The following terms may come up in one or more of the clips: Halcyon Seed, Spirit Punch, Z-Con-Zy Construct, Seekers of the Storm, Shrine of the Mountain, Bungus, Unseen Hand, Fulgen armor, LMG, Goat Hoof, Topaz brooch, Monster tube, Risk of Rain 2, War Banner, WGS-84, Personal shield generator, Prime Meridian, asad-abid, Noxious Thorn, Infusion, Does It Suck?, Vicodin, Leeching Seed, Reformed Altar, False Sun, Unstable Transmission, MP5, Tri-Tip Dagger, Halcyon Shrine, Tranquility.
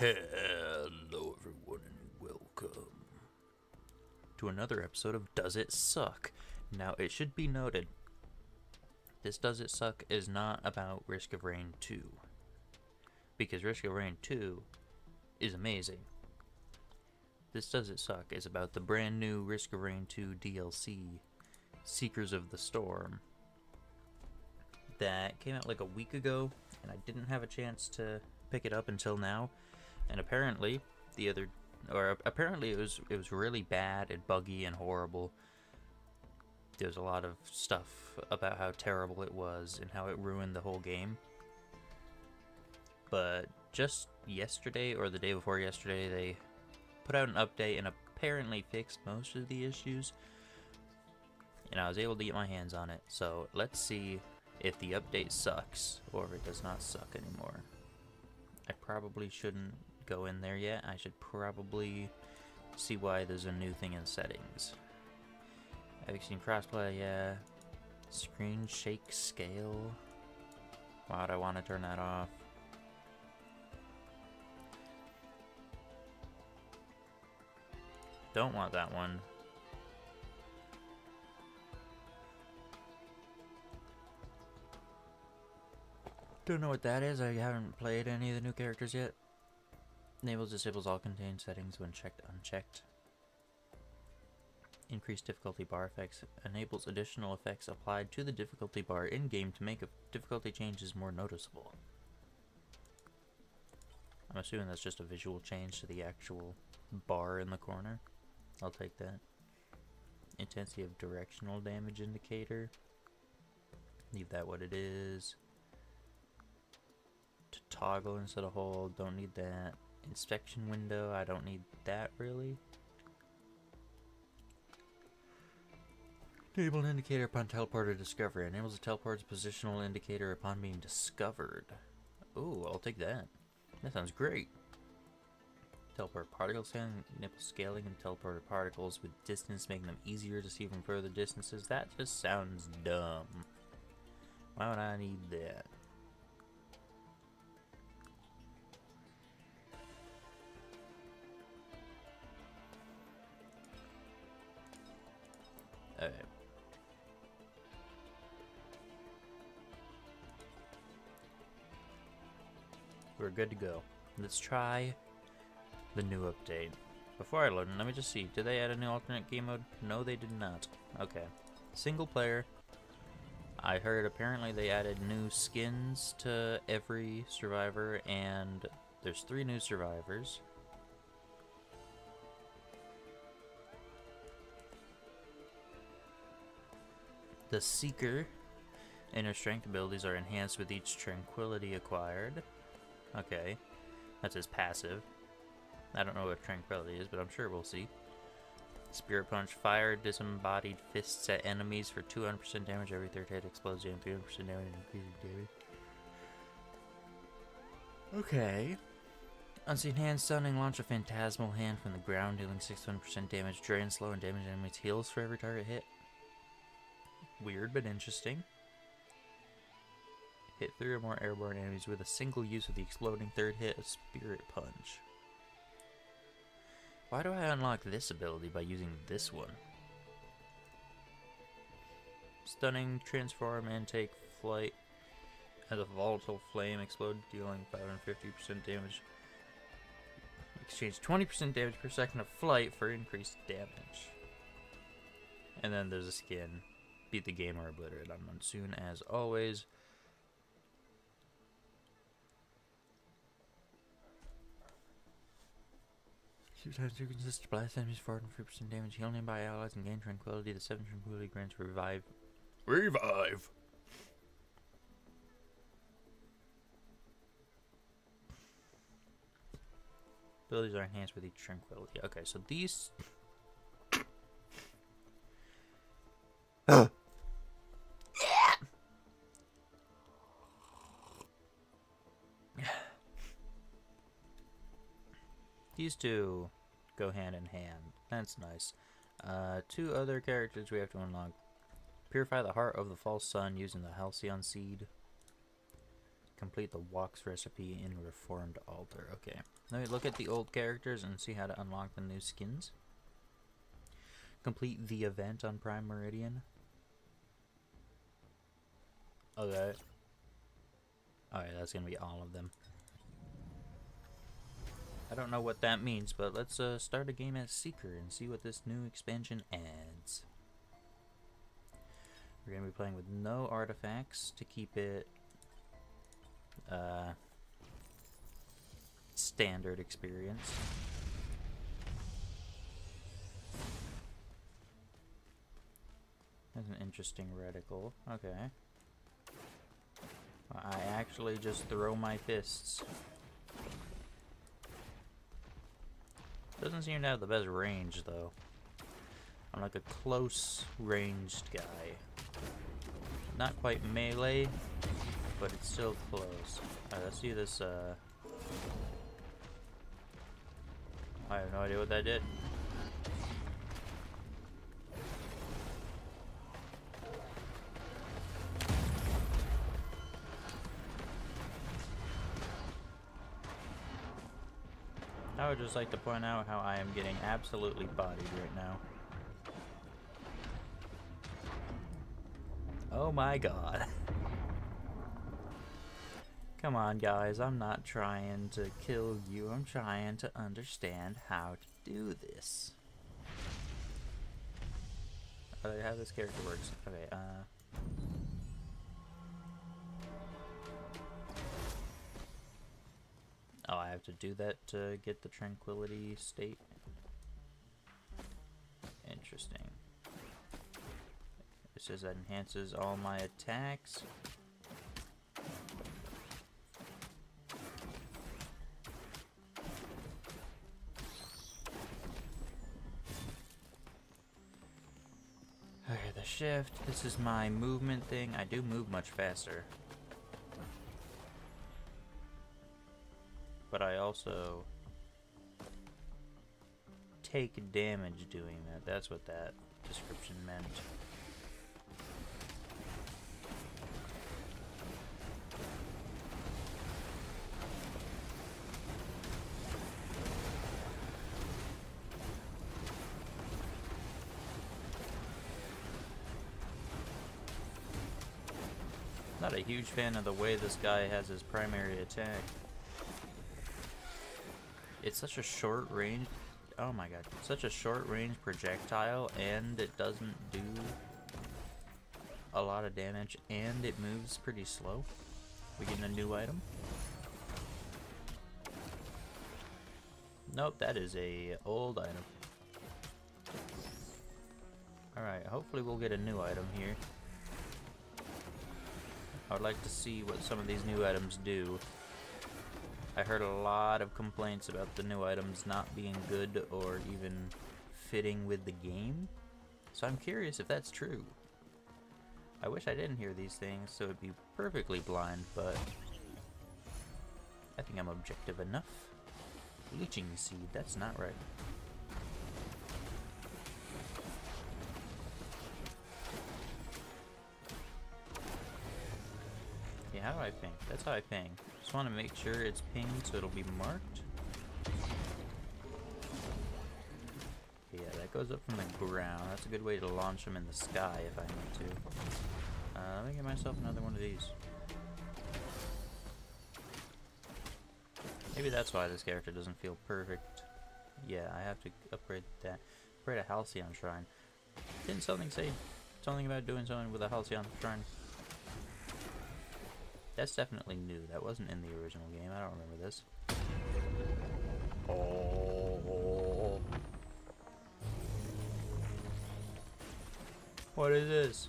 Hello everyone and welcome to another episode of Does It Suck? Now it should be noted, this Does It Suck is not about Risk of Rain 2. Because Risk of Rain 2 is amazing. This Does It Suck is about the brand new Risk of Rain 2 DLC, Seekers of the Storm, that came out like a week ago, and I didn't have a chance to pick it up until now. And apparently it was really bad and buggy and horrible. There's a lot of stuff about how terrible it was and how it ruined the whole game. But just yesterday or the day before yesterday, they put out an update and apparently fixed most of the issues, and I was able to get my hands on it. So let's see if the update sucks or if it does not suck anymore. I probably shouldn't go in there yet. I should probably see why there's a new thing in settings. I've seen crossplay, yeah. Screen shake scale. Why would I want to turn that off? Don't want that one. Don't know what that is. I haven't played any of the new characters yet. Enables, disables all contained settings when checked, unchecked. Increased difficulty bar effects. Enables additional effects applied to the difficulty bar in-game to make difficulty changes more noticeable. I'm assuming that's just a visual change to the actual bar in the corner. I'll take that. Intensity of directional damage indicator. Leave that what it is. To toggle instead of hold, don't need that. Inspection window, I don't need that really. Enable an indicator upon teleport or discovery. Enables a teleport's positional indicator upon being discovered. Ooh, I'll take that. That sounds great. Teleport particle scaling, enable scaling and teleported particles with distance, making them easier to see from further distances. That just sounds dumb. Why would I need that? Alright. We're good to go. Let's try the new update. Before I load in, let me just see. Did they add a new alternate game mode? No, they did not. Okay. Single player. I heard apparently they added new skins to every survivor, and there's 3 new survivors. The Seeker and her strength abilities are enhanced with each Tranquility acquired. Okay, that's his passive. I don't know what Tranquility is, but I'm sure we'll see. Spirit Punch, fire disembodied fists at enemies for 200% damage every third hit, explodes doing 300% damage and increasing damage. Okay. Unseen Hand, stunning launch a phantasmal hand from the ground, dealing 600% damage, drains slow and damage enemies, heals for every target hit. Weird, but interesting. Hit 3 or more airborne enemies with a single use of the exploding third hit of Spirit Punch. Why do I unlock this ability by using this one? Stunning, transform, and take flight as a volatile flame, explode, dealing 550% damage. Exchange 20% damage per second of flight for increased damage. And then there's a skin. Beat the game or obliterate. I'm Monsoon as always. Two times two consistent blast enemies, 450% damage, healing by allies, and gain tranquility. The 7 tranquility grants revive. Revive! Abilities are enhanced with each tranquility. Okay, so these. These two go hand in hand. That's nice. 2 other characters we have to unlock. Purify the heart of the False Sun using the Halcyon Seed. Complete the Wok's recipe in Reformed Altar. Okay. Let me look at the old characters and see how to unlock the new skins. Complete the event on Prime Meridian. Okay. Alright, that's gonna be all of them. I don't know what that means, but let's start a game as Seeker and see what this new expansion adds. We're gonna be playing with no artifacts to keep it standard experience. That's an interesting reticle. Okay. I actually just throw my fists. Doesn't seem to have the best range, though. I'm like a close ranged guy. Not quite melee, but it's still close. Alright, let's do this. I have no idea what that did. I would just like to point out how I am getting absolutely bodied right now. Oh my god. Come on guys, I'm not trying to kill you, I'm trying to understand how to do this. How this character works. Okay, oh, I have to do that to get the Tranquility state? Interesting. It says that enhances all my attacks. Okay, the shift. This is my movement thing. I do move much faster. But I also take damage doing that. That's what that description meant. Not a huge fan of the way this guy has his primary attack. It's such a short range, oh my god, it's such a short range projectile, and it doesn't do a lot of damage, and it moves pretty slow. We getting a new item? Nope, that is a old item. Alright, hopefully we'll get a new item here. I would like to see what some of these new items do. I heard a lot of complaints about the new items not being good or even fitting with the game, so I'm curious if that's true. I wish I didn't hear these things, so it'd be perfectly blind, but I think I'm objective enough. Leeching Seed, that's not right. Yeah, how do I ping? That's how I ping. Just want to make sure it's pinged so it'll be marked. Yeah, that goes up from the ground. That's a good way to launch them in the sky if I need to. Let me get myself another one of these. Maybe that's why this character doesn't feel perfect. Yeah, I have to upgrade that. Upgrade a Halcyon Shrine. Didn't something say something about doing something with a Halcyon Shrine? That's definitely new. That wasn't in the original game. I don't remember this. Oh. What is this?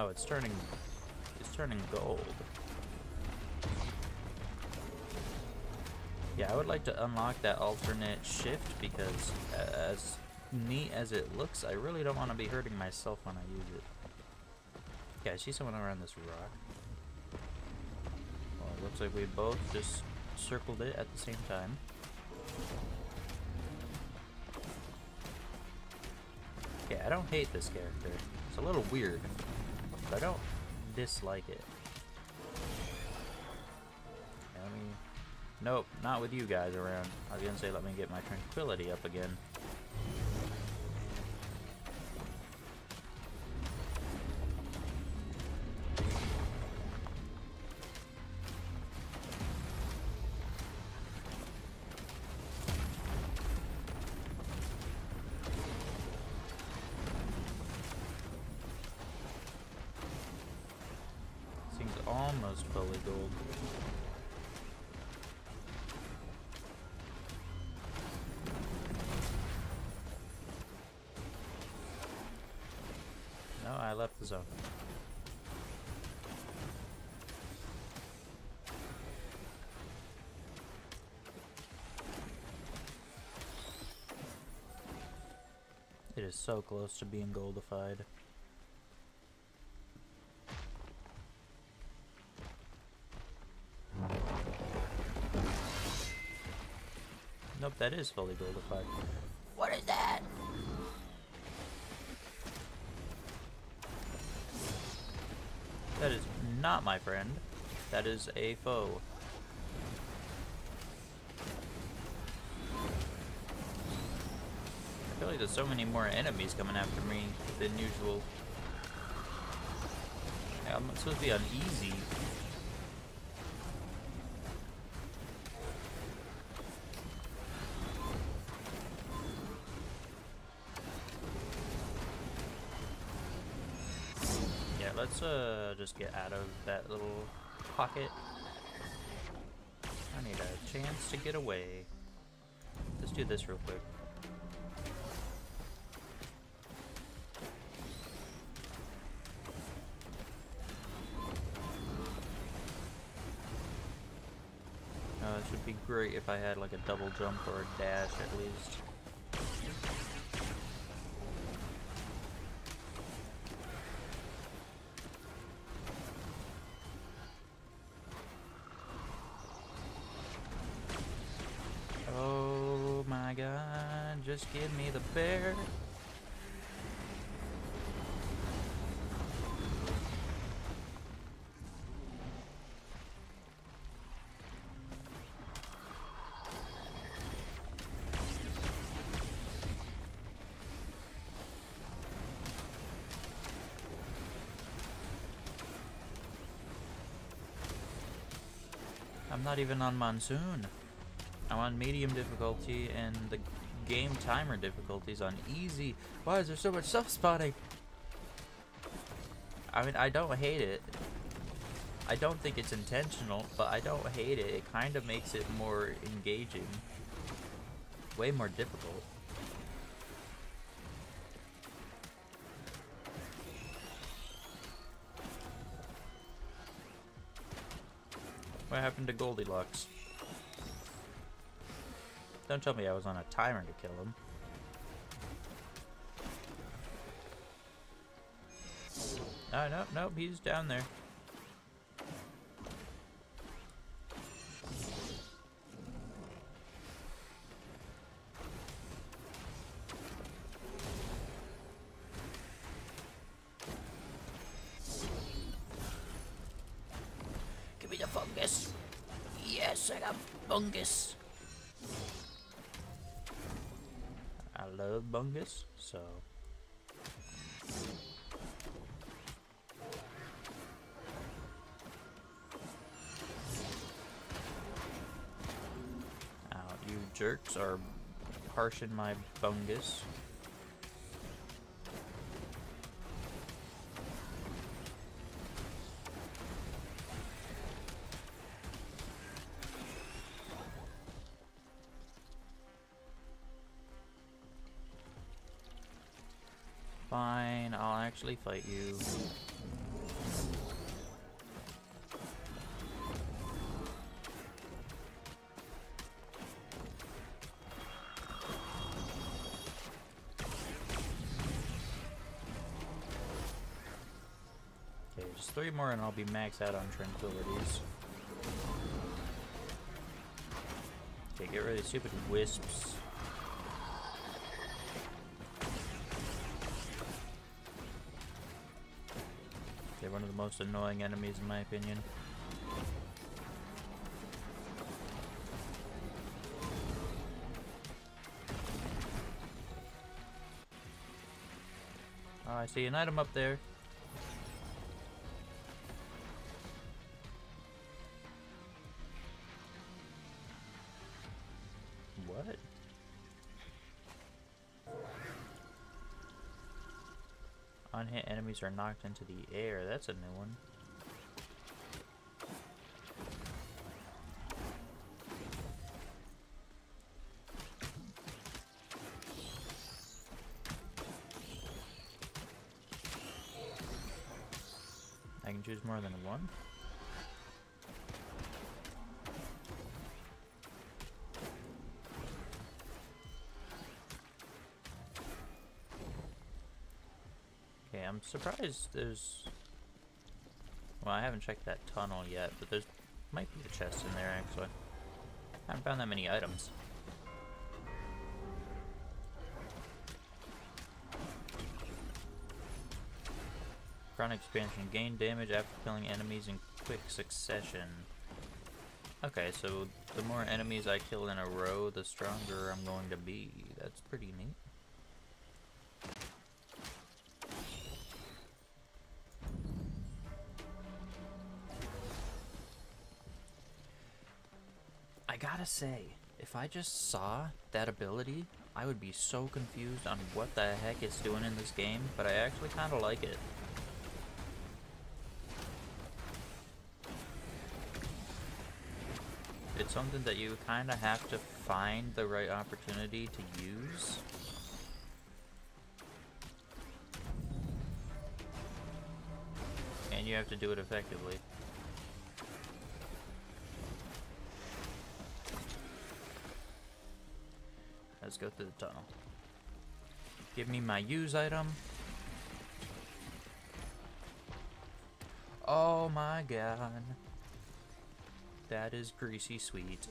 Oh, it's turning gold. Yeah, I would like to unlock that alternate shift because as neat as it looks, I really don't want to be hurting myself when I use it. Okay, I see someone around this rock. Well, it looks like we both just circled it at the same time. Okay, I don't hate this character. It's a little weird, but I don't dislike it. Okay, let me... Nope, not with you guys around. I was gonna say let me get my Tranquility up again. Almost fully gold. No, I left the zone. It is so close to being goldified. That is fully goldified. What is that? That is not my friend. That is a foe. I feel like there's so many more enemies coming after me than usual. I'm supposed to be on easy. Let's just get out of that little pocket. I need a chance to get away. Let's do this real quick. It should be great if I had like a double jump or a dash at least. Just give me the bear. I'm not even on monsoon. I'm on medium difficulty and the game timer difficulties on easy. Why is there so much self spawning? I mean, I don't hate it. I don't think it's intentional, but I don't hate it. It kind of makes it more engaging. Way more difficult. What happened to Goldilocks? Don't tell me I was on a timer to kill him. Oh, no, nope, he's down there. Give me the fungus. Yes, I got fungus. Love Bungus, so now you jerks are harshing my Bungus. Fine, I'll actually fight you. 3 more and I'll be maxed out on Tranquilities. Okay, get rid of stupid wisps. They're one of the most annoying enemies in my opinion. Oh, I see an item up there. What? Unhit enemies are knocked into the air. That's a new one. I can choose more than one. Okay, I'm surprised there's... Well, I haven't checked that tunnel yet, but there's... might be a chest in there, actually. I haven't found that many items. Crown expansion. Gain damage after killing enemies in quick succession. Okay, so the more enemies I kill in a row, the stronger I'm going to be. That's pretty neat. I gotta say, if I just saw that ability, I would be so confused on what the heck it's doing in this game, but I actually kind of like it. It's something that you kind of have to find the right opportunity to use. And you have to do it effectively. Let's go through the tunnel. Give me my use item. Oh my god. That is greasy sweet.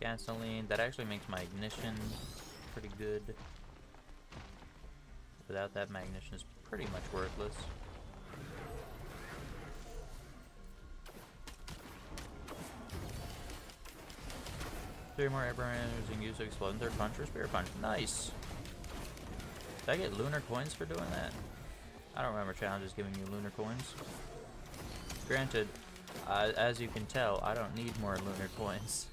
Gasoline, that actually makes my ignition pretty good. Without that, my ignition is pretty much worthless. Three more airbranders and use to explode in third punch or spirit punch. Nice! Did I get lunar coins for doing that? I don't remember challenges giving you lunar coins. Granted, as you can tell, I don't need more lunar coins.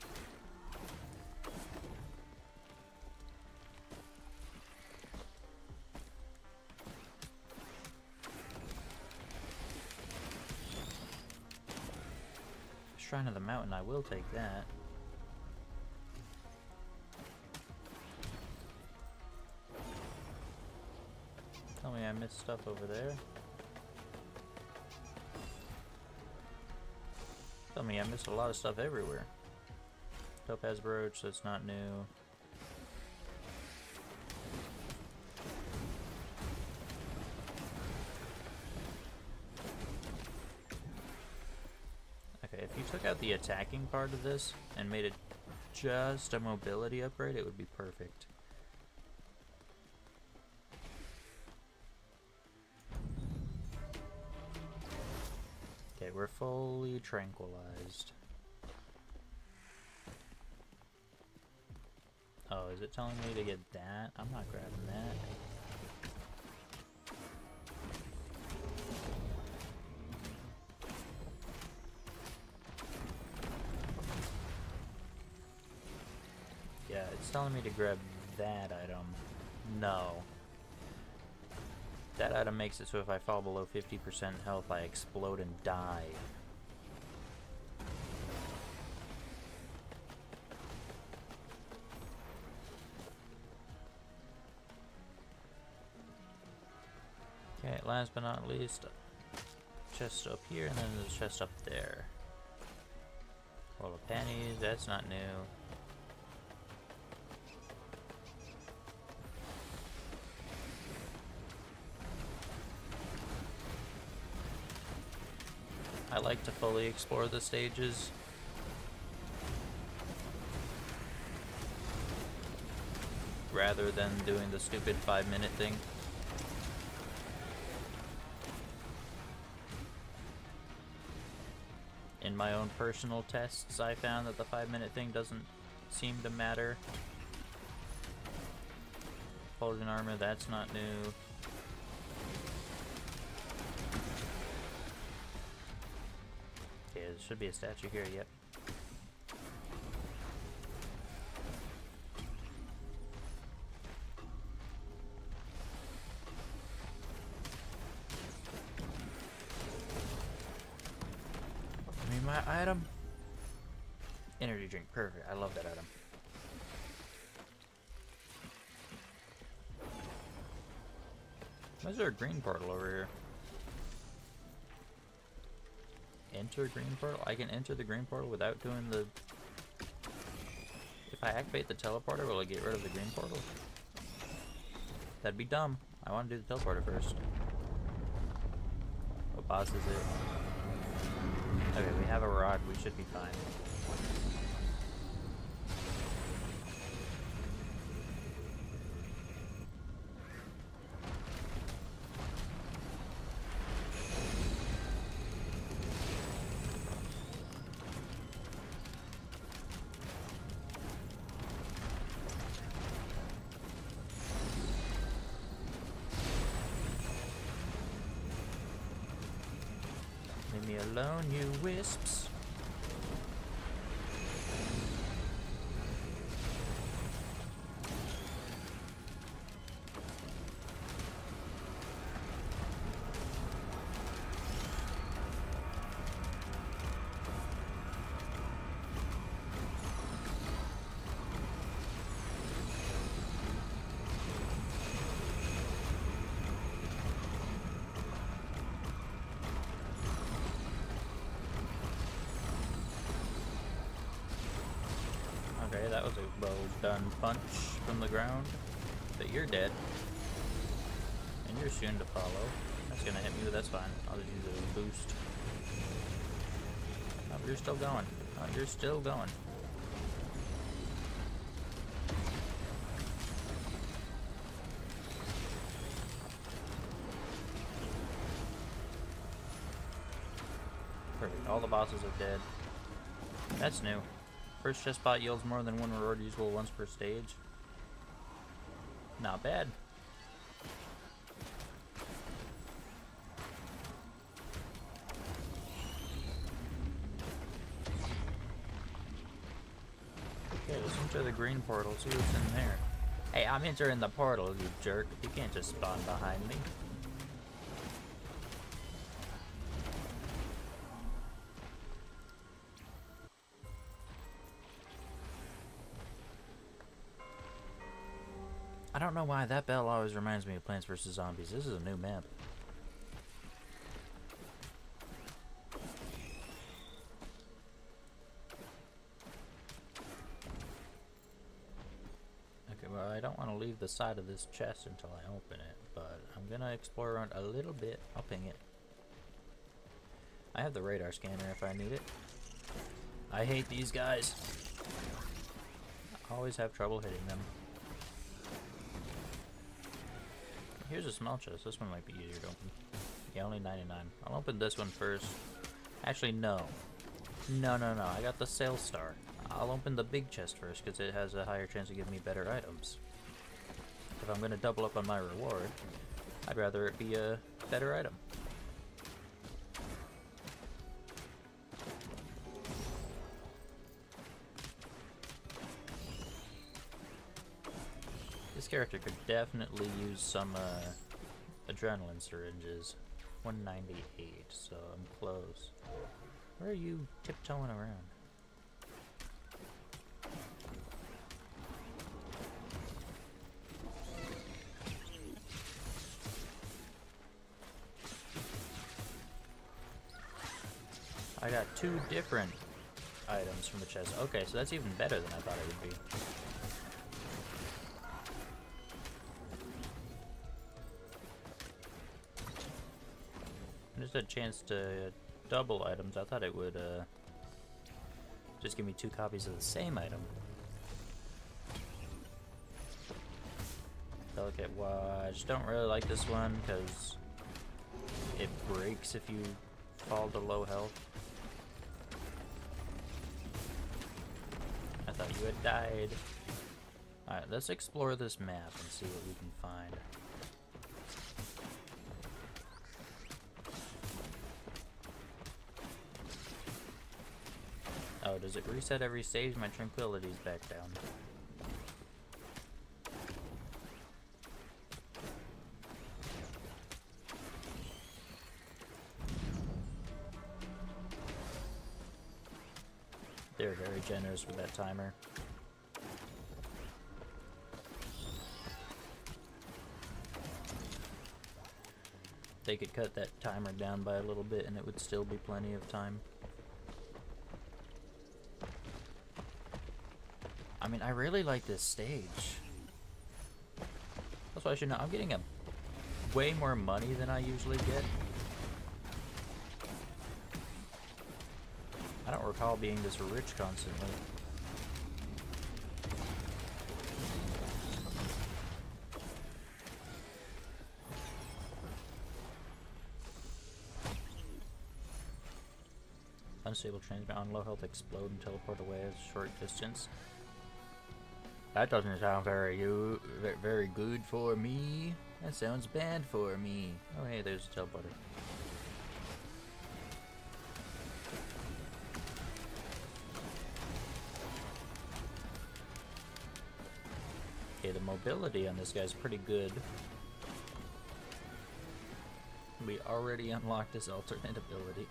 Shrine of the Mountain, I will take that. Tell me I missed stuff over there. Tell me I missed a lot of stuff everywhere. Topaz brooch, that's not new. Okay, if you took out the attacking part of this and made it just a mobility upgrade, it would be perfect. We're fully tranquilized. Oh, is it telling me to get that? I'm not grabbing that. Yeah, it's telling me to grab that item. No. That item makes it so if I fall below 50% health, I explode and die. Okay, last but not least, chest up here, and then there's a chest up there. Roll of panties, that's not new. like to fully explore the stages. Rather than doing the stupid 5-minute thing. In my own personal tests, I found that the 5-minute thing doesn't seem to matter. Fulgen armor, that's not new. Okay, there should be a statue here, yep. Item. Energy drink. Perfect. I love that item. Why is there a green portal over here? Enter green portal? I can enter the green portal without doing the... If I activate the teleporter, will I get rid of the green portal? That'd be dumb. I want to do the teleporter first. What boss is it? Okay, we have a rock. We should be fine. Alone, you wisps. Okay, that was a well done punch from the ground, but you're dead, and you're soon to follow. That's gonna hit me, but that's fine. I'll just use a boost. Oh, you're still going. Oh, you're still going. Perfect, all the bosses are dead. That's new. First chest spot yields more than one reward usable once per stage. Not bad. Okay, let's enter the green portal, see what's in there. Hey, I'm entering the portal, you jerk. You can't just spawn behind me. I don't know why that bell always reminds me of Plants vs. Zombies. This is a new map. Okay, well, I don't want to leave the side of this chest until I open it, but I'm going to explore around a little bit. I'll ping it. I have the radar scanner if I need it. I hate these guys. I always have trouble hitting them. Here's a small chest. This one might be easier to open. Yeah, only 99. I'll open this one first. Actually, no. No. I got the sales star. I'll open the big chest first because it has a higher chance of giving me better items. If I'm going to double up on my reward, I'd rather it be a better item. Character could definitely use some adrenaline syringes. 198, so I'm close. Where are you tiptoeing around? I got 2 different items from the chest. Okay, so that's even better than I thought it would be. Just a chance to double items. I thought it would just give me two copies of the same item. Delicate watch. Don't really like this one because it breaks if you fall to low health. I thought you had died. Alright, let's explore this map and see what we can find. Oh, does it reset every stage? My Tranquility's back down. They're very generous with that timer. They could cut that timer down by a little bit and it would still be plenty of time. I mean, I really like this stage. That's why I should know. I'm getting way more money than I usually get. I don't recall being this rich constantly. Unstable transmission on low health, explode and teleport away a short distance. That doesn't sound very good for me. That sounds bad for me. Oh hey, there's a teleporter. Okay, the mobility on this guy's pretty good. We already unlocked his alternate ability.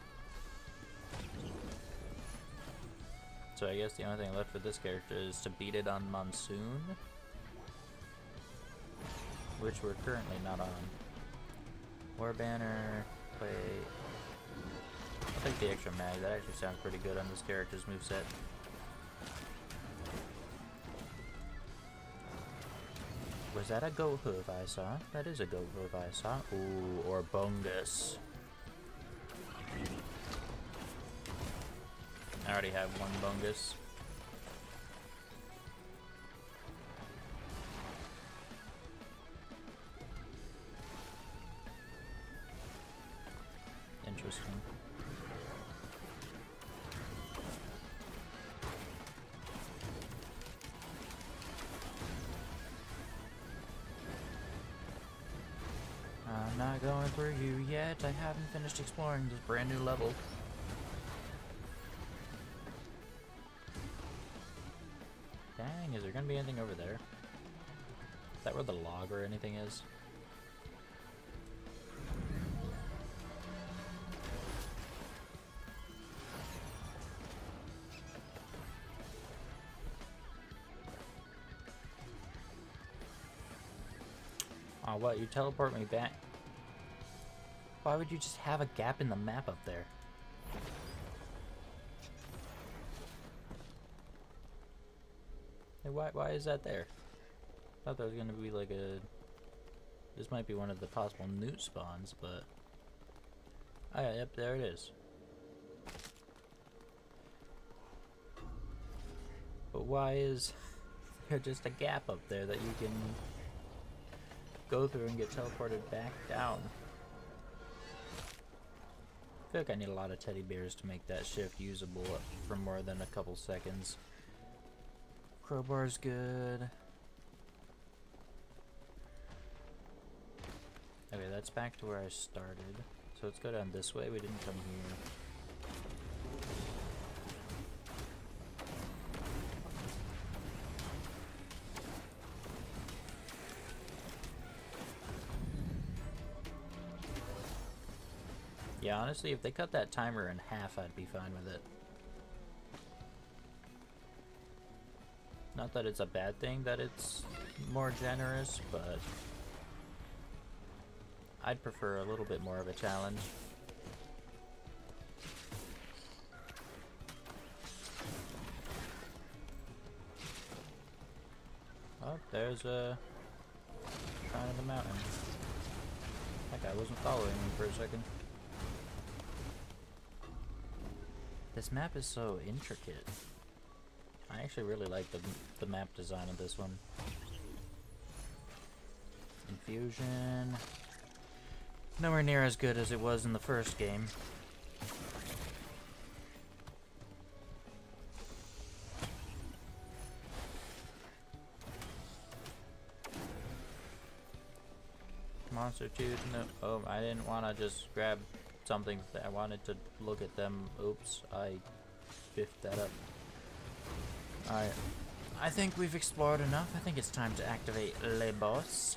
So I guess the only thing left for this character is to beat it on Monsoon, which we're currently not on. War Banner, play... I'll take the extra mag, that actually sounds pretty good on this character's moveset. Was that a Goat Hoof I saw? That is a Goat Hoof I saw. Ooh, or Bungus. I already have one Bungus. Interesting. I'm not going through you yet. I haven't finished exploring this brand new level. Dang, is there gonna be anything over there? Is that where the log or anything is? Oh, what? You teleport me back? Why would you just have a gap in the map up there? Why is that there? I thought there was gonna be like a... This might be one of the possible newt spawns, but... Oh yeah, yep, there it is. But why is there just a gap up there that you can go through and get teleported back down? I feel like I need a lot of teddy bears to make that shift usable for more than a couple seconds. Crowbar's good. Okay, that's back to where I started. So let's go down this way. We didn't come here. Yeah, honestly, if they cut that timer in half, I'd be fine with it. Not that it's a bad thing that it's more generous, but I'd prefer a little bit more of a challenge. Oh, there's a Shrine of the Mountain. That guy wasn't following me for a second. This map is so intricate. I actually really like the map design of this one. Infusion. Nowhere near as good as it was in the first game. Monster tube, no. Oh, I didn't want to just grab something. I wanted to look at them. Oops, I biffed that up. Alright. I think we've explored enough. I think it's time to activate Le Boss.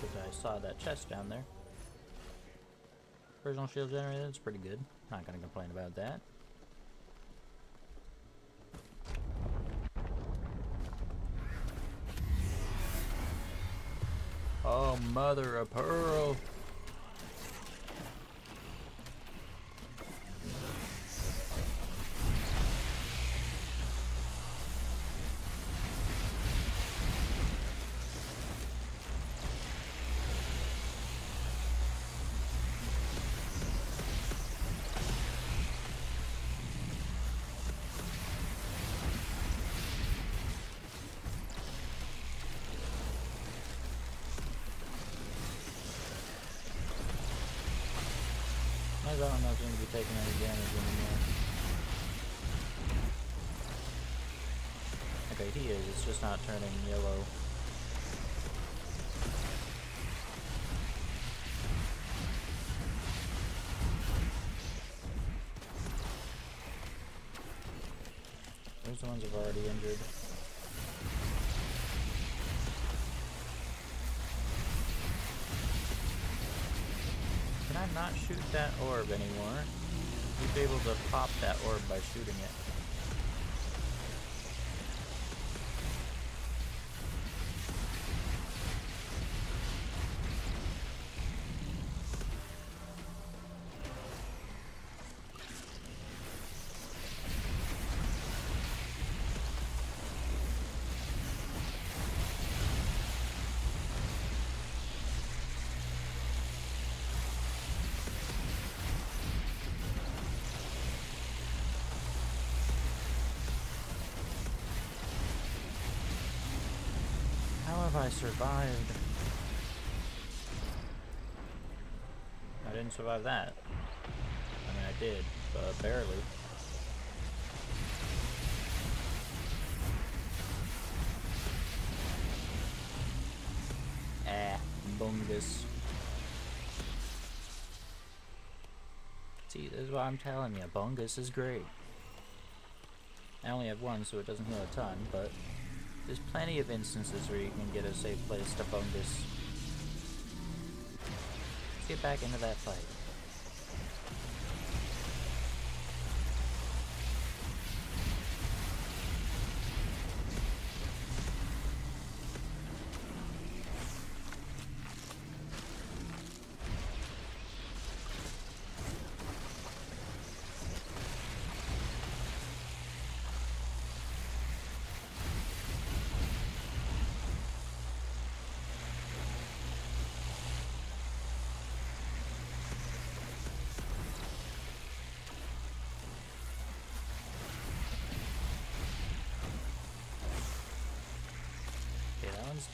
Because I saw that chest down there. Personal shield generator, it's pretty good. Not gonna complain about that. Oh, mother of pearl. I don't know if I'm going to be taking any damage anymore. Okay, he is. It's just not turning yellow. Those are the ones I've already injured. Not shoot that orb anymore. You'd be able to pop that orb by shooting it. I survived. I didn't survive that. I mean, I did, but barely. Ah, Bungus. See, this is what I'm telling you. Bungus is great. I only have one, so it doesn't heal a ton, but there's plenty of instances where you can get a safe place to Bungus. Let's get back into that fight.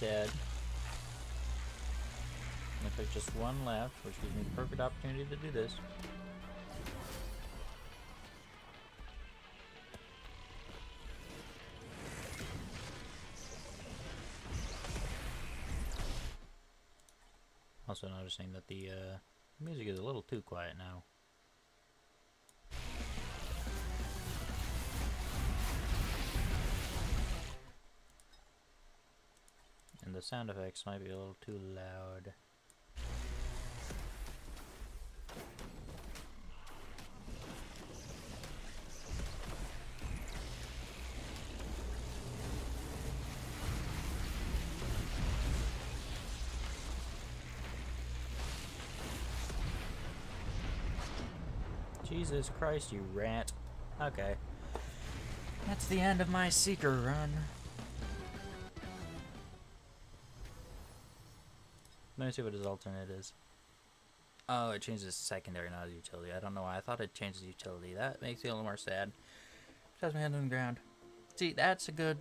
Dead. Looks like just one left, which gives me the perfect opportunity to do this. Also noticing that the music is a little too quiet now. The sound effects might be a little too loud. Jesus Christ, you rat. Okay. That's the end of my Seeker run. Let me see what his alternate is. Oh, it changes secondary, not his utility. I don't know why I thought it changes utility. That makes me a little more sad. Just my hand on the ground. See, that's a good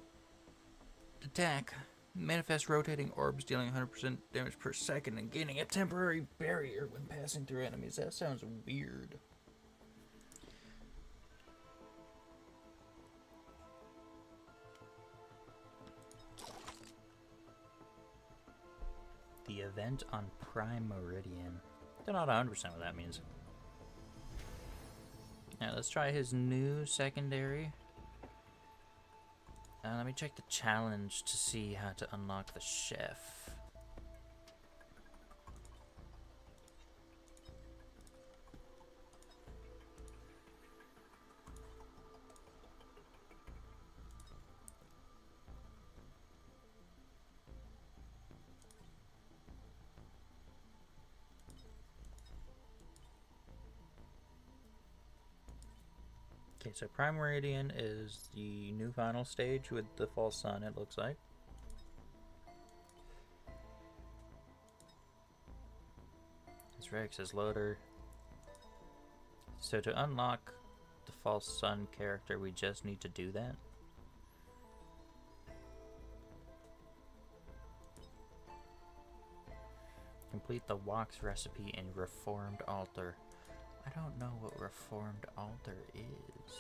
attack. Manifest rotating orbs dealing 100% damage per second and gaining a temporary barrier when passing through enemies. That sounds weird. The event on Prime Meridian. Don't know 100% what that means. Now let's try his new secondary. Let me check the challenge to see how to unlock the chef. Okay, so Prime Meridian is the new final stage with the False Sun, it looks like. This Rex is loader. So to unlock the False Sun character, we just need to do that. Complete the Wok's recipe in Reformed Altar. I don't know what Reformed Altar is.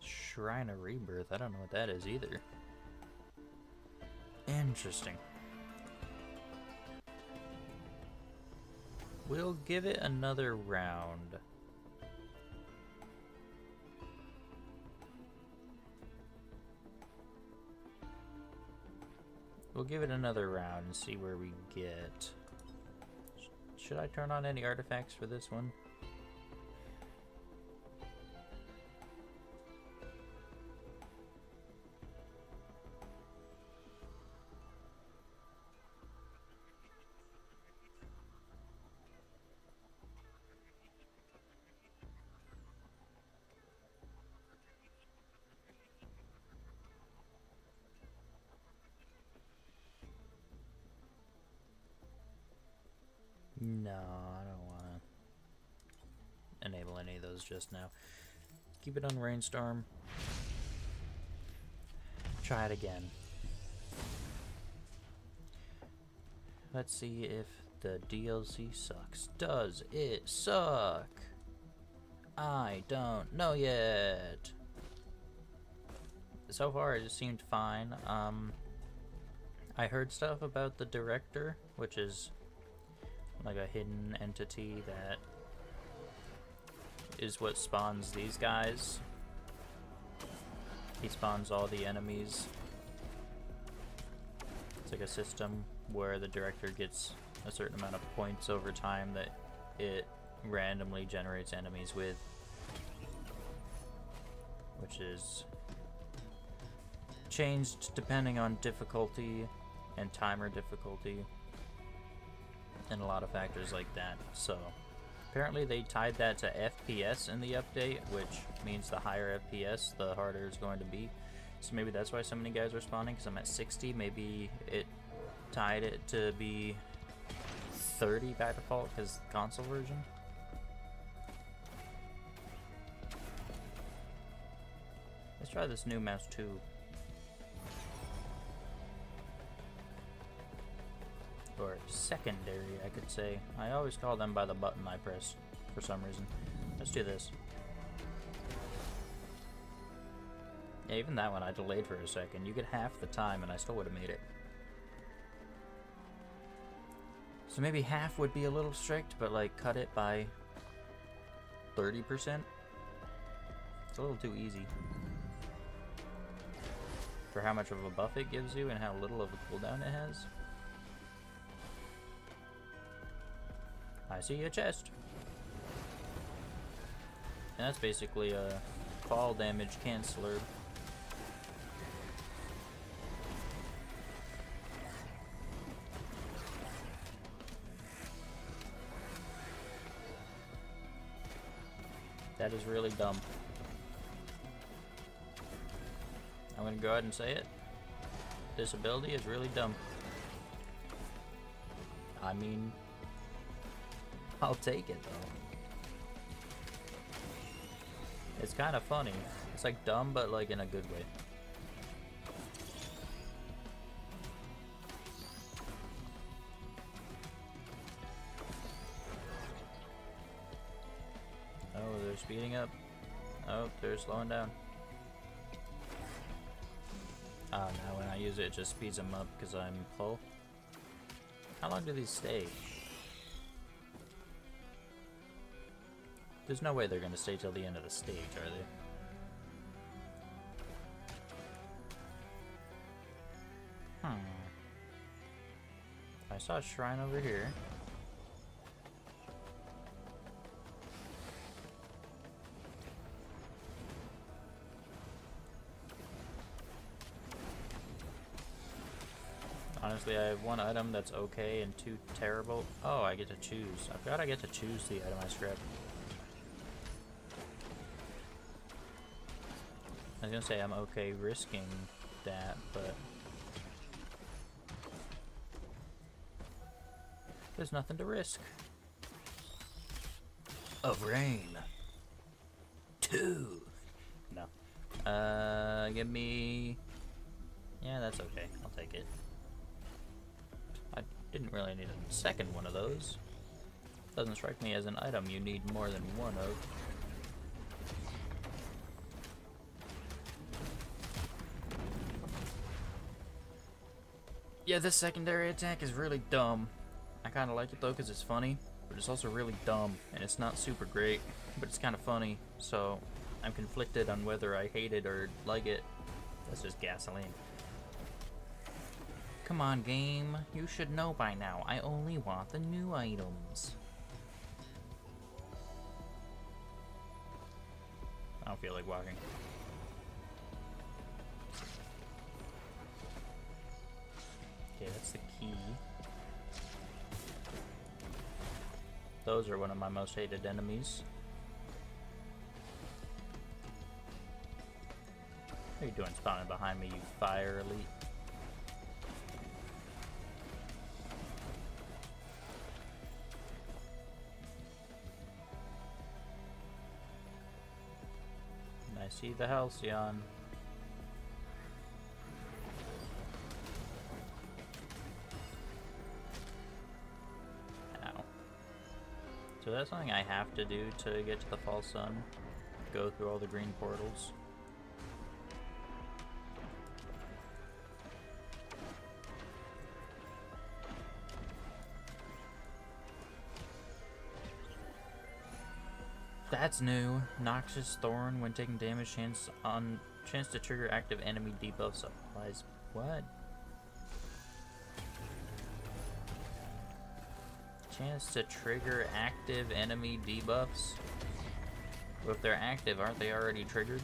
Shrine of Rebirth, I don't know what that is either. Interesting. We'll give it another round. We'll give it another round and see where we get. Should I turn on any artifacts for this one? No, I don't want to enable any of those just now. Keep it on Rainstorm. Try it again. Let's see if the DLC sucks. Does it suck? I don't know yet. So far it just seemed fine. I heard stuff about the director, which is like a hidden entity that is what spawns these guys. He spawns all the enemies. It's like a system where the director gets a certain amount of points over time that it randomly generates enemies with, which is changed depending on difficulty and timer difficulty and a lot of factors like that. So apparently they tied that to FPS in the update, which means the higher FPS, the harder it's going to be. So maybe that's why so many guys are spawning, because I'm at 60. Maybe it tied it to be 30 by default because console version. Let's try this new mouse too. Or secondary, I could say. I always call them by the button I press for some reason. Let's do this. Yeah, even that one I delayed for a second. You get half the time and I still would have made it. So maybe half would be a little strict, but like cut it by 30%. It's a little too easy. For how much of a buff it gives you and how little of a cooldown it has. I see a chest. And that's basically a fall damage canceller. That is really dumb. I'm gonna go ahead and say it. This ability is really dumb. I mean, I'll take it though. It's kind of funny. It's like dumb, but like in a good way. Oh, they're speeding up. Oh, they're slowing down. Oh, now when I use it, it just speeds them up because I'm full. How long do these stay? There's no way they're going to stay till the end of the stage, are they? Hmm. I saw a shrine over here. Honestly, I have one item that's okay and two terrible. Oh, I get to choose. I forgot I get to choose the item I scrapped. I was gonna say I'm okay risking that, but there's nothing to risk. Of Rain 2. No. Give me. Yeah, that's okay. I'll take it. Didn't really need a second one of those. Doesn't strike me as an item you need more than one of. Yeah, this secondary attack is really dumb. I kind of like it though because it's funny, but it's also really dumb, and it's not super great, but it's kind of funny, so I'm conflicted on whether I hate it or like it. That's just gasoline. Come on, game. You should know by now. I only want the new items. I don't feel like walking. Okay, that's the key. Those are one of my most hated enemies. What are you doing spawning behind me, you fire elite? I see the Halcyon. Ow. So that's something I have to do to get to the False Sun. Go through all the green portals. That's new. Noxious Thorn. When taking damage, chance to trigger active enemy debuffs applies. What? Chance to trigger active enemy debuffs? Well, if they're active, aren't they already triggered?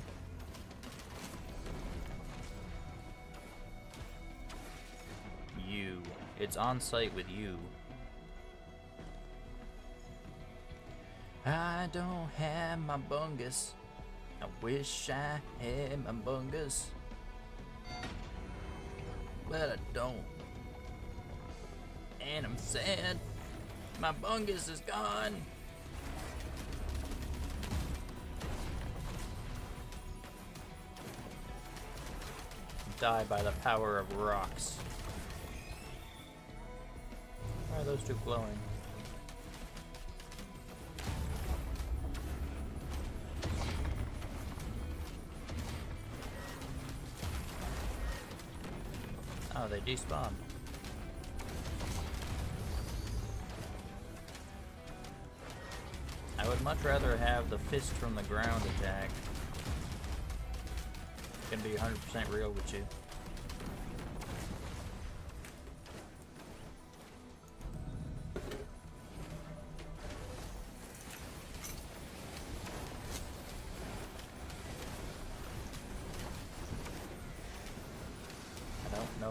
You. It's on site with you. I don't have my Bungus. I wish I had my Bungus, but I don't. And I'm sad. My Bungus is gone. Die by the power of rocks. Why are those two glowing? Oh, they despawn. I would much rather have the fist from the ground attack. Gonna be 100% real with you.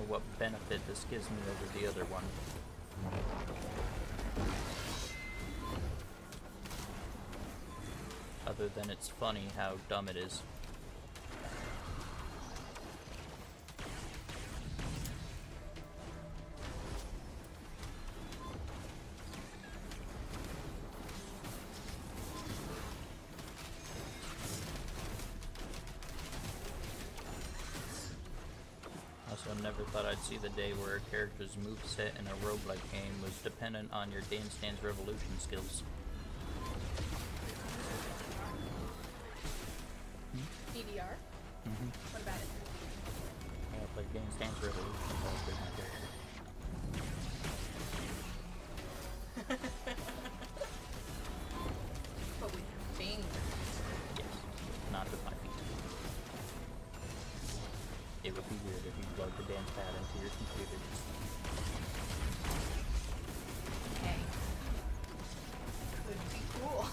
What benefit this gives me over the other one. Other than it's funny how dumb it is. also never thought I'd see the day where a character's moveset in a roguelike game was dependent on your dance dance revolution skills. DDR? Mm-hmm. What about it? I played dance dance revolution, but I did my character. But with your fingers. Yes, not with my feet. It would be weird if you plugged the dance pad into your computer. Okay. Could be cool.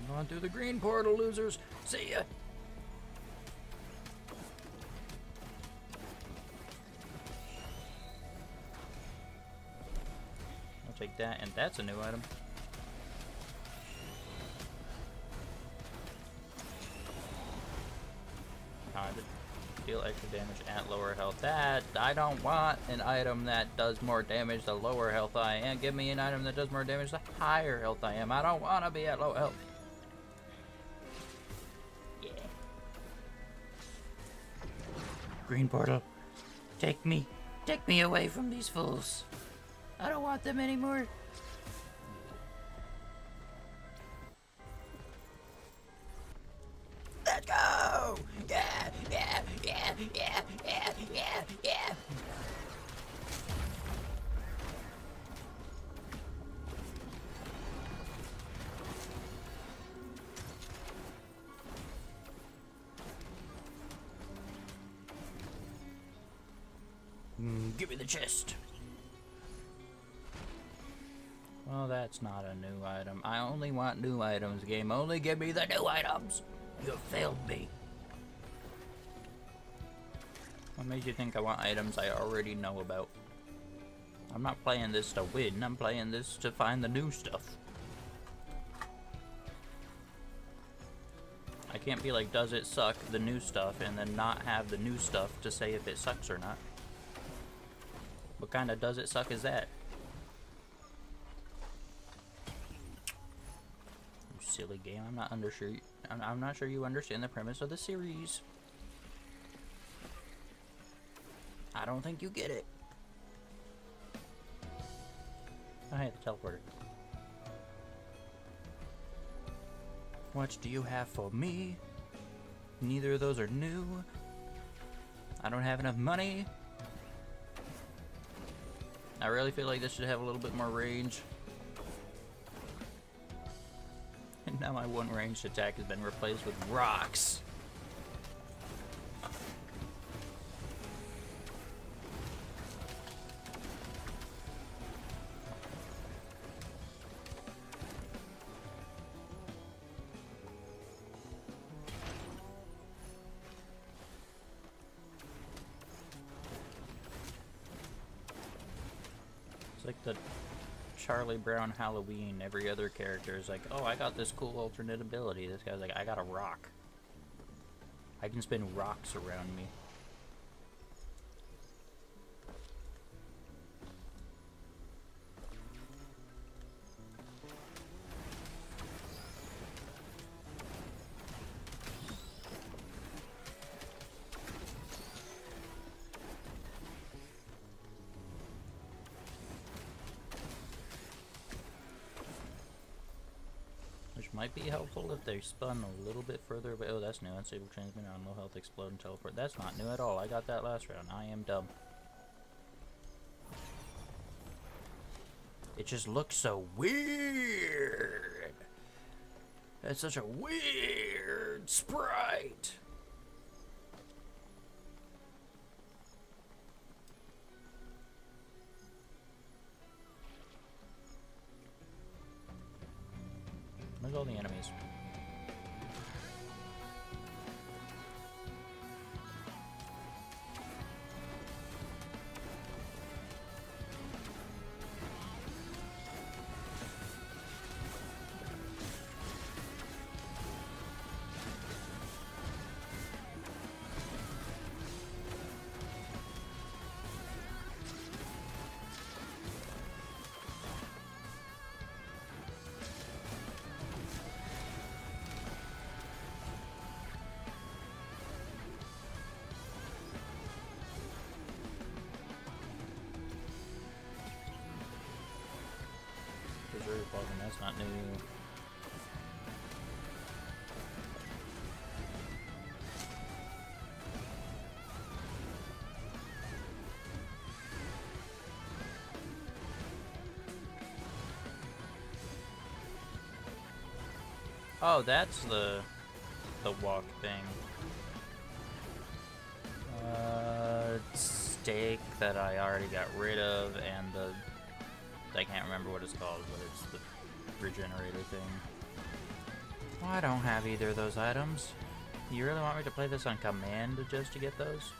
I'm going through the green portal, losers. See ya! Take that, and that's a new item. I deal extra damage at lower health. That I don't want an item that does more damage the lower health I am. Give me an item that does more damage the higher health I am. I don't want to be at low health. Yeah. Green portal, take me away from these fools. I don't want them anymore. Let's go! Yeah, yeah, yeah, yeah, yeah, yeah, yeah. Give me the chest. Well, that's not a new item. I only want new items, game. Only give me the new items! You failed me. What made you think I want items I already know about? I'm not playing this to win. I'm playing this to find the new stuff. I can't be like, does it suck, the new stuff, and then not have the new stuff to say if it sucks or not. What kind of does it suck is that? Silly game. I'm not sure you understand the premise of the series. I don't think you get it. I hate the teleporter. What do you have for me? Neither of those are new. I don't have enough money. I really feel like this should have a little bit more range. And now my one ranged attack has been replaced with rocks. It's like the Charlie Brown Halloween. Every other character is like, oh, I got this cool alternate ability. This guy's like, I got a rock. I can spin rocks around me. Might be helpful if they spun a little bit further away. Oh, that's new. Unstable transmission on low health, explode, and teleport. That's not new at all. I got that last round. I am dumb. It just looks so weird. That's such a weird sprite. All the enemies. That's not new. Oh, that's the walk thing. Stake that I already got rid of, and the... I can't remember what it's called, but it's the regenerator thing. Well, I don't have either of those items. You really want me to play this on command just to get those?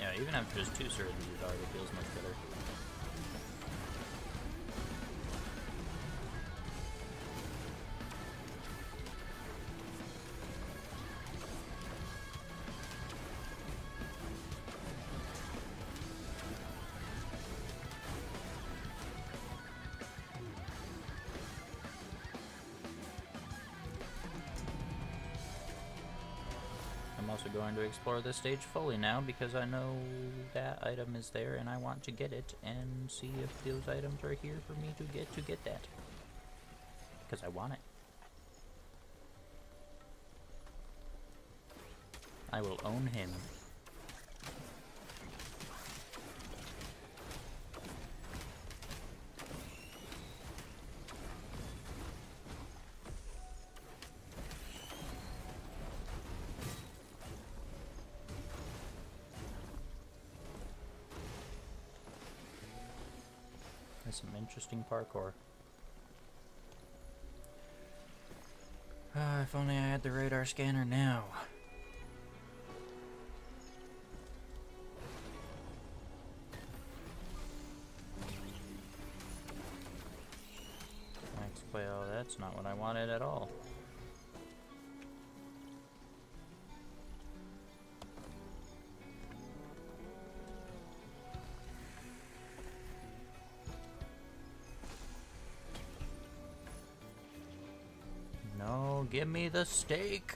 Yeah, even after just 2 surgeries, it already feels much better. To explore this stage fully now, because I know that item is there and I want to get it and see if those items are here for me to get that, because I want it. I will own him. Some interesting parkour. If only I had the radar scanner now. Thanks, well, that's not what I wanted at all. Give me the steak.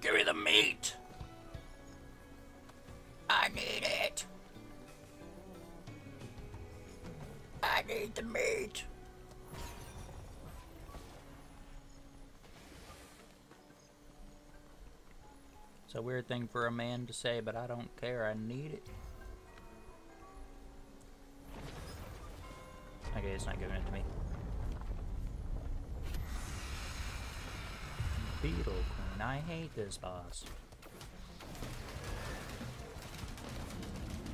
Give me the meat. I need it. I need the meat. It's a weird thing for a man to say, but I don't care. I need it. Okay, it's not giving it to me. Beetle Queen, I hate this boss.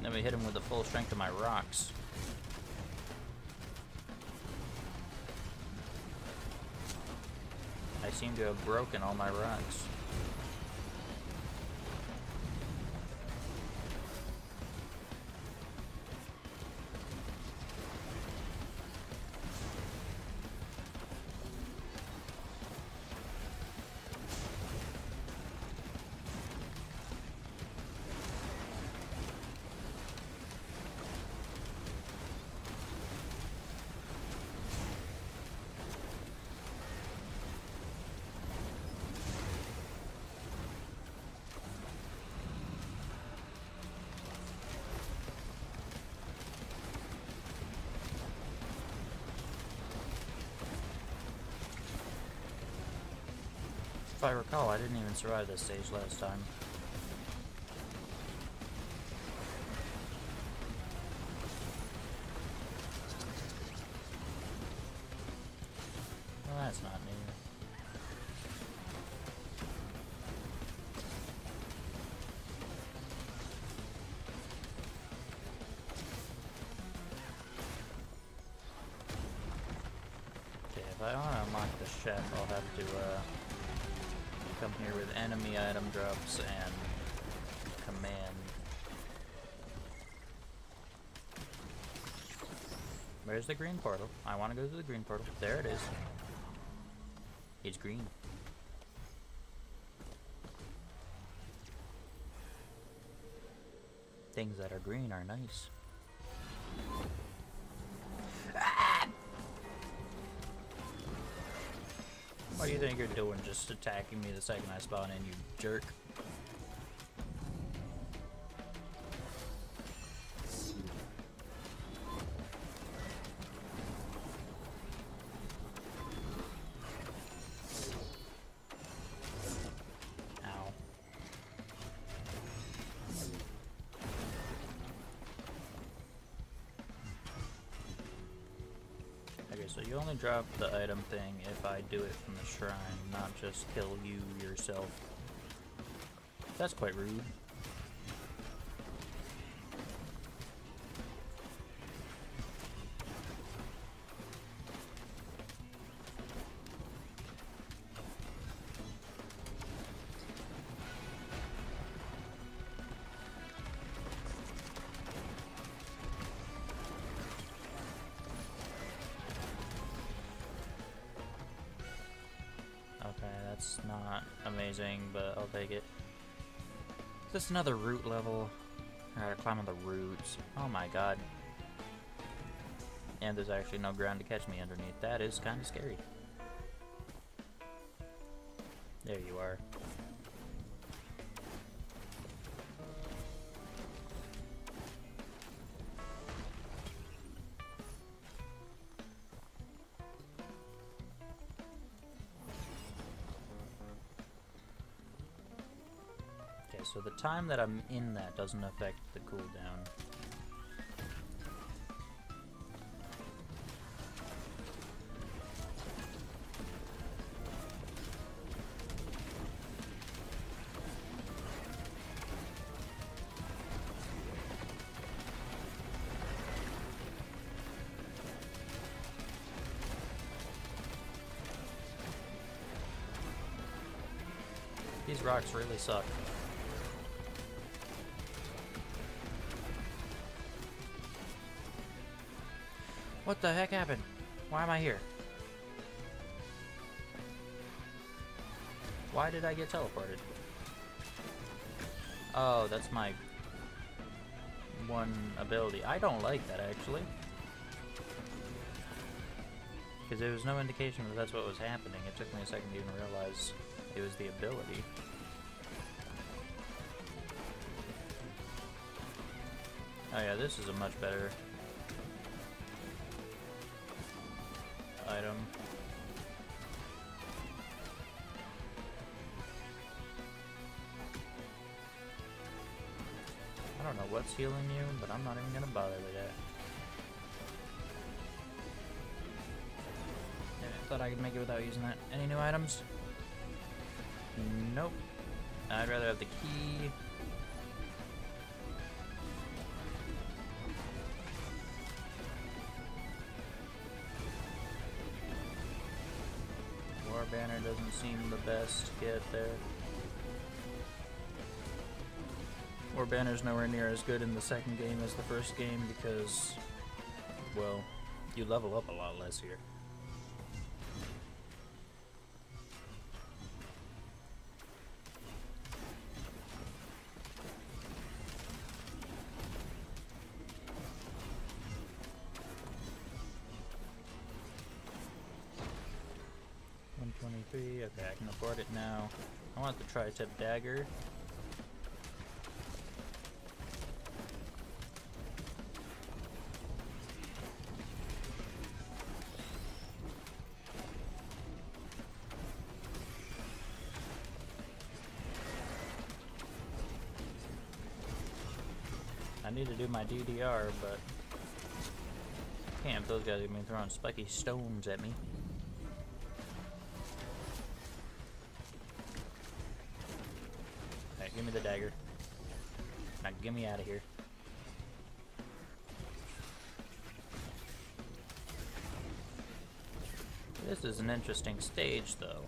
Then we hit him with the full strength of my rocks. I seem to have broken all my rocks. If I recall, I didn't even survive this stage last time. Well, that's not new. Okay, if I want to unlock the chef, I'll have to, come here with enemy item drops and command. Where's the green portal? I want to go to the green portal. There it is. It's green. Things that are green are nice. What do you think you're doing, just attacking me the second I spawn in, you jerk? so you only drop the item thing if I do it from the shrine, not just kill you yourself. That's quite rude. But I'll take it. Is this another root level? I gotta climb on the roots. Oh my god. And there's actually no ground to catch me underneath. That is kind of scary. There you are. So the time that I'm in that doesn't affect the cooldown. These rocks really suck. What the heck happened? Why am I here? Why did I get teleported? Oh, that's my one ability. I don't like that, actually. Because there was no indication that that's what was happening. It took me a second to even realize it was the ability. Oh yeah, this is a much better... item. I don't know what's healing you, but I'm not even gonna bother with that. Yeah, I thought I could make it without using that. Any new items? Nope. I'd rather have the key. Banner doesn't seem the best to get there. War Banner's nowhere near as good in the second game as the first game because, well, you level up a lot less here. Okay, I can afford it now. I want the Tri-Tip Dagger. I need to do my DDR, but... damn, those guys are gonna be throwing spiky stones at me. Give me the dagger. Now get me out of here. This is an interesting stage, though.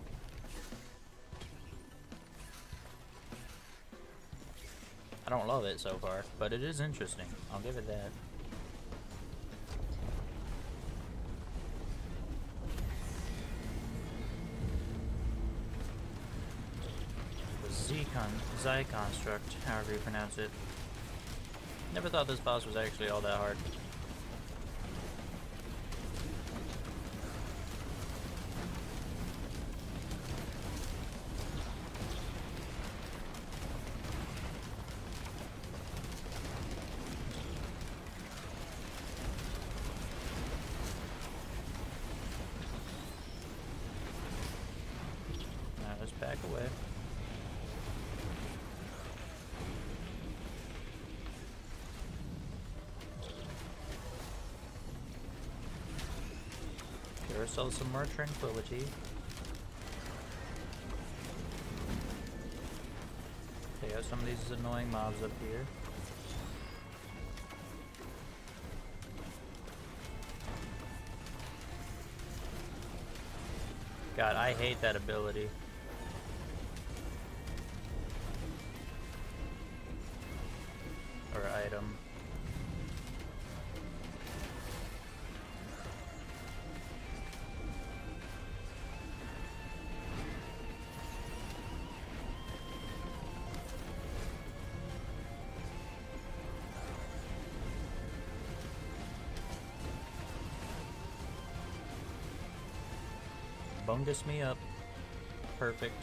I don't love it so far, but it is interesting. I'll give it that. Z-Con-Zy Construct, however you pronounce it. Never thought this boss was actually all that hard. Now let's back away. ourselves some more Tranquility. Take out some of these annoying mobs up here. God, I hate that ability. Or item. Bungus me up. Perfect.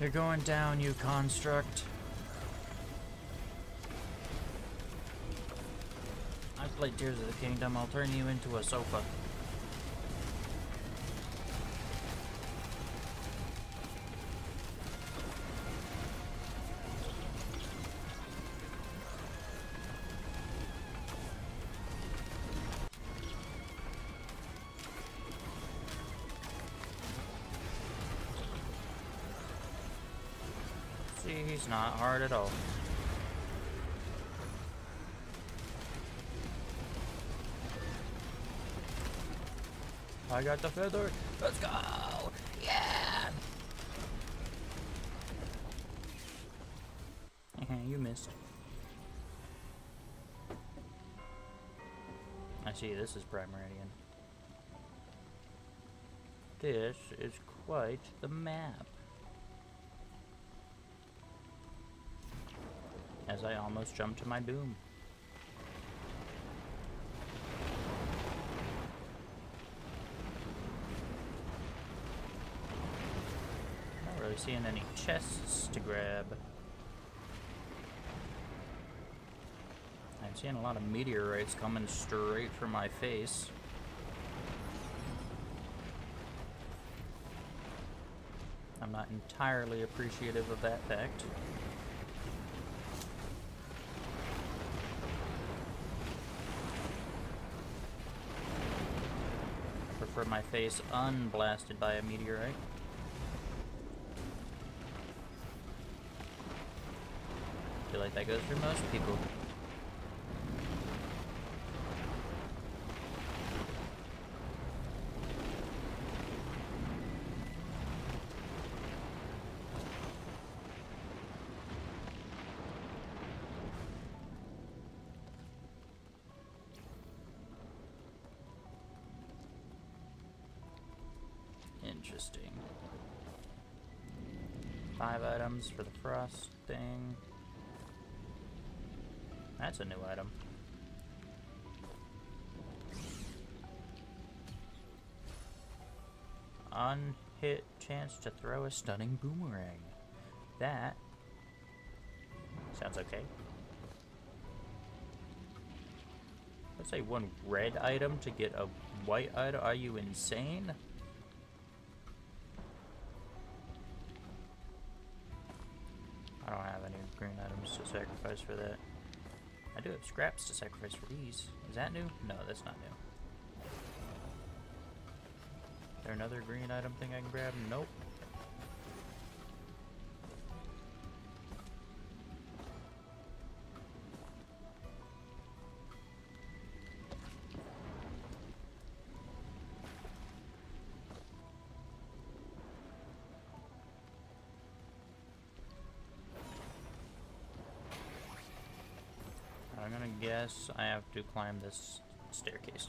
You're going down, you construct. I've played Tears of the Kingdom. I'll turn you into a sofa. He's not hard at all. I got the feather. Let's go! Yeah! You missed. I see, this is Prime Meridian. This is quite the map. As I almost jumped to my doom. Not really seeing any chests to grab. I'm seeing a lot of meteorites coming straight for my face. I'm not entirely appreciative of that fact. My face unblasted by a meteorite. I feel like that goes for most people. Interesting. 5 items for the frost thing. That's a new item. Unhit chance to throw a stunning boomerang. That sounds okay. Let's say one red item to get a white item. Are you insane? I don't have any green items to sacrifice for that. I do have scraps to sacrifice for these. Is that new? No, that's not new. Is there another green item thing I can grab? Nope. I'm gonna guess I have to climb this staircase.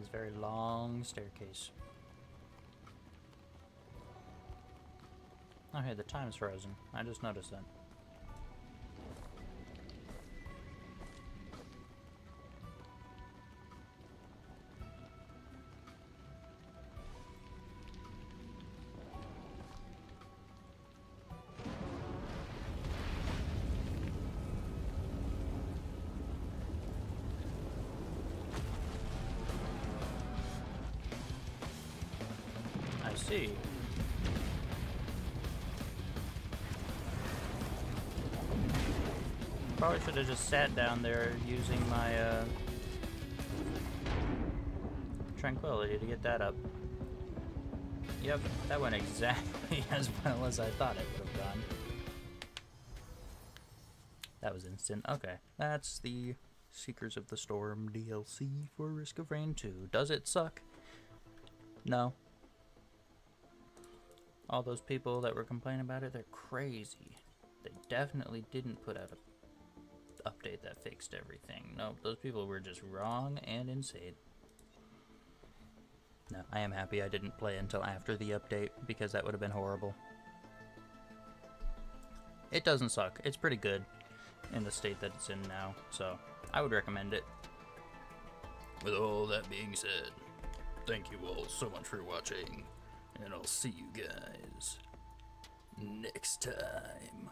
this very long staircase. Oh hey, the time's frozen. I just noticed that. Probably should have just sat down there using my Tranquility to get that up. Yep, that went exactly as well as I thought it would have gone. That was instant. Okay, that's the Seekers of the Storm DLC for Risk of Rain 2. Does it suck? No. All those people that were complaining about it, they're crazy. They definitely didn't put out a update that fixed everything. No, those people were just wrong and insane. No, I am happy I didn't play until after the update, because that would have been horrible. It doesn't suck. It's pretty good in the state that it's in now, so I would recommend it. With all that being said, thank you all so much for watching. And I'll see you guys next time.